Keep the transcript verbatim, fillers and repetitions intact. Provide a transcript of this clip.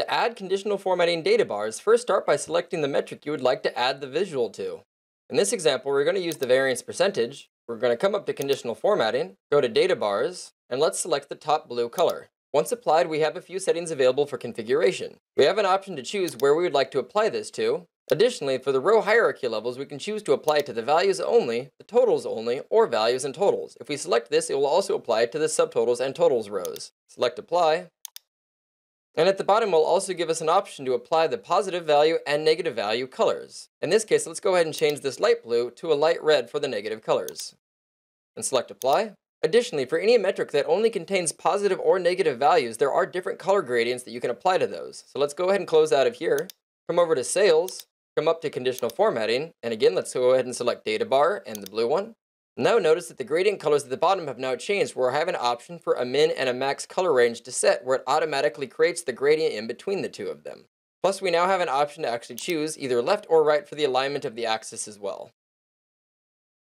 To add conditional formatting data bars, first start by selecting the metric you would like to add the visual to. In this example, we're going to use the variance percentage. We're going to come up to conditional formatting, go to data bars, and let's select the top blue color. Once applied, we have a few settings available for configuration. We have an option to choose where we would like to apply this to. Additionally, for the row hierarchy levels, we can choose to apply it to the values only, the totals only, or values and totals. If we select this, it will also apply it to the subtotals and totals rows. Select apply. And at the bottom will also give us an option to apply the positive value and negative value colors. In this case, let's go ahead and change this light blue to a light red for the negative colors. And select apply. Additionally, for any metric that only contains positive or negative values, there are different color gradients that you can apply to those. So let's go ahead and close out of here. Come over to sales, come up to conditional formatting, and again, let's go ahead and select data bar and the blue one. Now notice that the gradient colors at the bottom have now changed, where I have an option for a min and a max color range to set, where it automatically creates the gradient in between the two of them. Plus we now have an option to actually choose either left or right for the alignment of the axis as well.